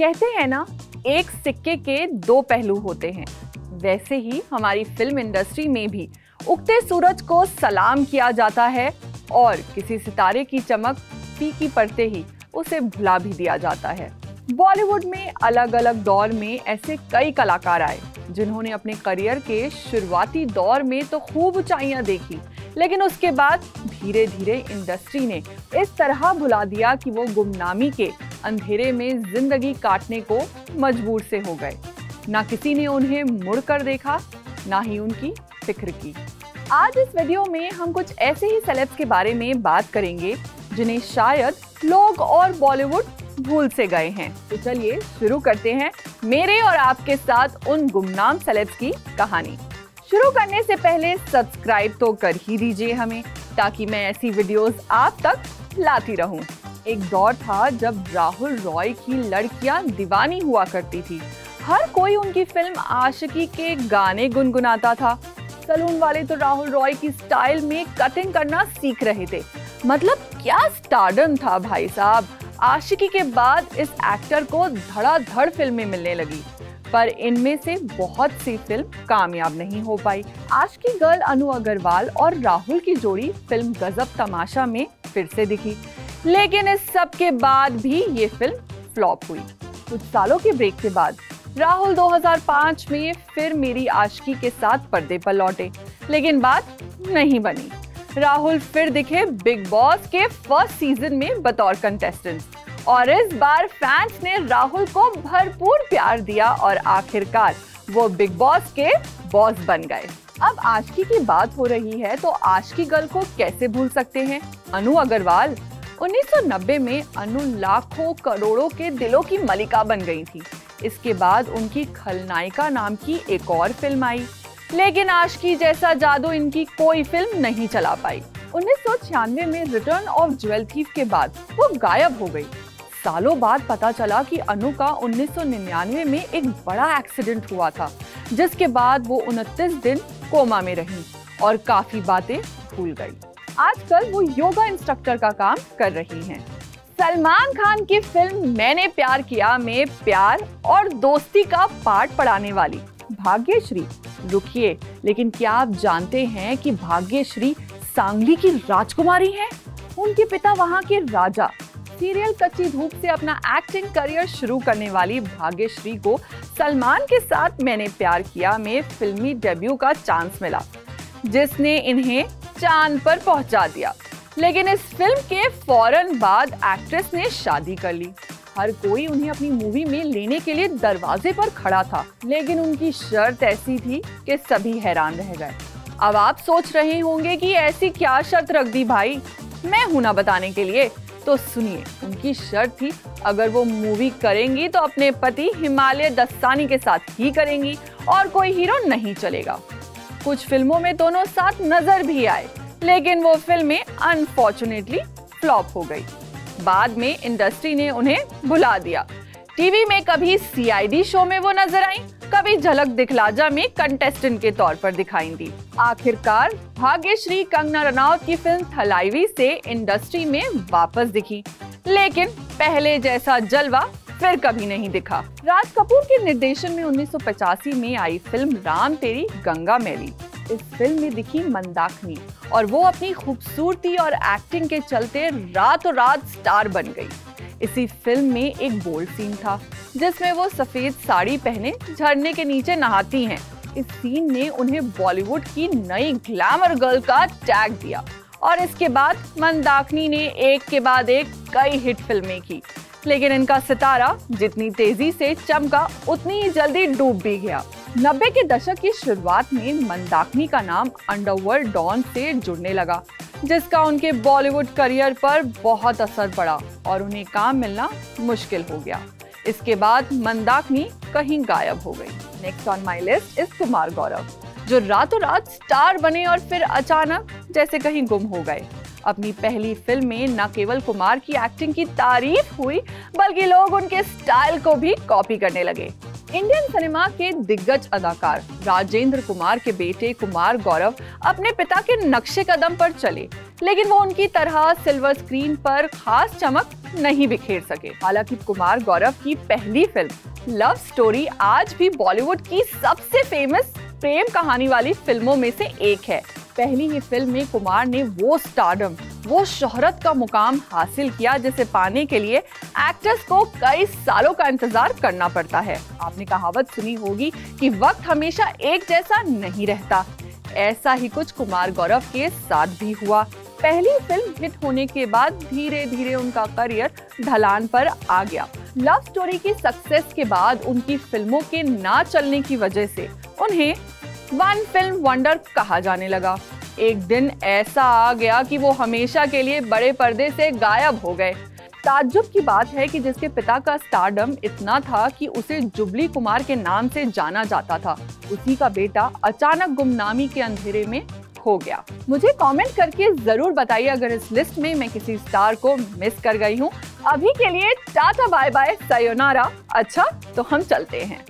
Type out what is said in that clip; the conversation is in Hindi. कहते हैं ना, एक सिक्के के दो पहलू होते हैं। वैसे ही हमारी फिल्म इंडस्ट्री में भी उगते सूरज को सलाम किया जाता है और किसी सितारे की चमक फीकी पड़ते ही उसे भुला भी दिया जाता है। बॉलीवुड में अलग अलग दौर में ऐसे कई कलाकार आए जिन्होंने अपने करियर के शुरुआती दौर में तो खूब ऊंचाइयां देखी, लेकिन उसके बाद धीरे धीरे इंडस्ट्री ने इस तरह भुला दिया कि वो गुमनामी के अंधेरे में जिंदगी काटने को मजबूर से हो गए। ना किसी ने उन्हें मुड़कर देखा, ना ही उनकी फिक्र की। आज इस वीडियो में हम कुछ ऐसे ही सेलेब्स के बारे में बात करेंगे जिन्हें शायद लोग और बॉलीवुड भूल से गए हैं। तो चलिए शुरू करते हैं मेरे और आपके साथ उन गुमनाम सेलेब्स की कहानी। शुरू करने से पहले सब्सक्राइब तो कर ही दीजिए हमें, ताकि मैं ऐसी वीडियोस आप तक लाती रहूं। एक दौर था जब राहुल रॉय की लड़कियां दीवानी हुआ करती थी। हर कोई उनकी फिल्म आशिकी के गाने गुनगुनाता था। सलून वाले तो राहुल रॉय की स्टाइल में कटिंग करना सीख रहे थे। मतलब क्या स्टारडम था भाई साहब। आशिकी के बाद इस एक्टर को धड़ाधड़ फिल्में मिलने लगी, पर इनमें से बहुत सी फिल्म कामयाब नहीं हो पाई। आशिकी गर्ल अनु अग्रवाल और राहुल की जोड़ी फिल्म गजब तमाशा में फिर से दिखी, लेकिन इस सब के बाद भी ये फिल्म फ्लॉप हुई। कुछ सालों के ब्रेक के बाद राहुल 2005 में फिर मेरी आशिकी के साथ पर्दे पर लौटे, लेकिन बात नहीं बनी। राहुल फिर दिखे बिग बॉस के फर्स्ट सीजन में बतौर कंटेस्टेंट, और इस बार फैंस ने राहुल को भरपूर प्यार दिया और आखिरकार वो बिग बॉस के बॉस बन गए। अब आशिकी की बात हो रही है तो आशिकी गर्ल को कैसे भूल सकते हैं। अनु अग्रवाल 1990 में अनु लाखों करोड़ों के दिलों की मलिका बन गई थी। इसके बाद उनकी खलनायिका नाम की एक और फिल्म आई, लेकिन आशिकी जैसा जादू इनकी कोई फिल्म नहीं चला पाई। 1996 में रिटर्न ऑफ ज्वेल थीफ के बाद वो गायब हो गई। सालों बाद पता चला कि अनु का 1999 में एक बड़ा एक्सीडेंट हुआ था, जिसके बाद वो 29 दिन कोमा में रही और काफी बातें भूल गई। आजकल वो योगा इंस्ट्रक्टर का काम कर रही हैं। सलमान खान की फिल्म मैंने प्यार किया में प्यार और दोस्ती का पाठ पढ़ाने वाली भाग्यश्री, रुकिए, लेकिन क्या आप जानते हैं कि भाग्यश्री सांगली की राजकुमारी हैं? उनके पिता वहां के राजा। सीरियल कच्ची धूप से अपना एक्टिंग करियर शुरू करने वाली भाग्यश्री को सलमान के साथ मैंने प्यार किया में फिल्मी डेब्यू का चांस मिला, जिसने इन्हें चांद पर पहुंचा दिया। लेकिन इस फिल्म के फौरन बाद एक्ट्रेस ने शादी कर ली। हर कोई उन्हें अपनी मूवी में लेने के लिए दरवाजे पर खड़ा था, लेकिन उनकी शर्त ऐसी थी कि सभी हैरान रह गए। अब आप सोच रहे होंगे कि ऐसी क्या शर्त रख दी भाई, मैं हूं ना बताने के लिए। तो सुनिए, उनकी शर्त थी अगर वो मूवी करेंगी तो अपने पति हिमालय दस्तानी के साथ ही करेंगी और कोई हीरो नहीं चलेगा। कुछ फिल्मों में दोनों साथ नजर भी आए, लेकिन वो फिल्में अनफॉर्चुनेटली फ्लॉप हो गई। बाद में इंडस्ट्री ने उन्हें भुला दिया। टीवी में कभी CID शो में वो नजर आई, कभी झलक दिखलाजा में कंटेस्टेंट के तौर पर दिखाई दी। आखिरकार भाग्यश्री कंगना रनौत की फिल्म थलाईवी से इंडस्ट्री में वापस दिखी, लेकिन पहले जैसा जलवा फिर कभी नहीं दिखा। राज कपूर के निर्देशन में 1985 में आई फिल्म राम तेरी गंगा मैली। इस फिल्म में दिखी मंदाकिनी और वो अपनी खूबसूरती और एक्टिंग के चलते रातों रात स्टार बन गई। इसी फिल्म में एक बोल्ड सीन था जिसमें वो सफेद साड़ी पहने झरने के नीचे नहाती हैं। इस सीन ने उन्हें बॉलीवुड की नई ग्लैमर गर्ल का टैग दिया और इसके बाद मंदाकिनी ने एक के बाद एक कई हिट फिल्में की, लेकिन इनका सितारा जितनी तेजी से चमका उतनी ही जल्दी डूब भी गया। 90 के दशक की शुरुआत में मंदाकिनी का नाम अंडरवर्ल्ड डॉन से जुड़ने लगा, जिसका उनके बॉलीवुड करियर पर बहुत असर पड़ा और उन्हें काम मिलना मुश्किल हो गया। इसके बाद मंदाकिनी कहीं गायब हो गई। Next on my list is Kumar Gaurav, जो रातों रात स्टार बने और फिर अचानक जैसे कहीं गुम हो गए। अपनी पहली फिल्म में न केवल कुमार की एक्टिंग की तारीफ हुई, बल्कि लोग उनके स्टाइल को भी कॉपी करने लगे। इंडियन सिनेमा के दिग्गज अदाकार राजेंद्र कुमार के बेटे कुमार गौरव अपने पिता के नक्शे कदम पर चले, लेकिन वो उनकी तरह सिल्वर स्क्रीन पर खास चमक नहीं बिखेर सके। हालांकि कुमार गौरव की पहली फिल्म लव स्टोरी आज भी बॉलीवुड की सबसे फेमस प्रेम कहानी वाली फिल्मों में से एक है। पहली ही फिल्म में कुमार ने वो स्टारडम, वो शोहरत का मुकाम हासिल किया जिसे पाने के लिए एक्टर्स को कई सालों का इंतजार करना पड़ता है। आपने कहावत सुनी होगी कि वक्त हमेशा एक जैसा नहीं रहता। ऐसा ही कुछ कुमार गौरव के साथ भी हुआ। पहली फिल्म हिट होने के बाद धीरे धीरे उनका करियर ढलान पर आ गया। लव स्टोरी की सक्सेस के बाद उनकी फिल्मों के ना चलने की वजह से उन्हें वन फिल्म वंडर कहा जाने लगा। एक दिन ऐसा आ गया कि वो हमेशा के लिए बड़े पर्दे से गायब हो गए। ताज्जुब की बात है कि जिसके पिता का स्टारडम इतना था कि उसे जुबली कुमार के नाम से जाना जाता था, उसी का बेटा अचानक गुमनामी के अंधेरे में खो गया। मुझे कमेंट करके जरूर बताइए अगर इस लिस्ट में मैं किसी स्टार को मिस कर गई हूँ। अभी के लिए टाटा बाय बाय सयोनारा। अच्छा तो हम चलते हैं।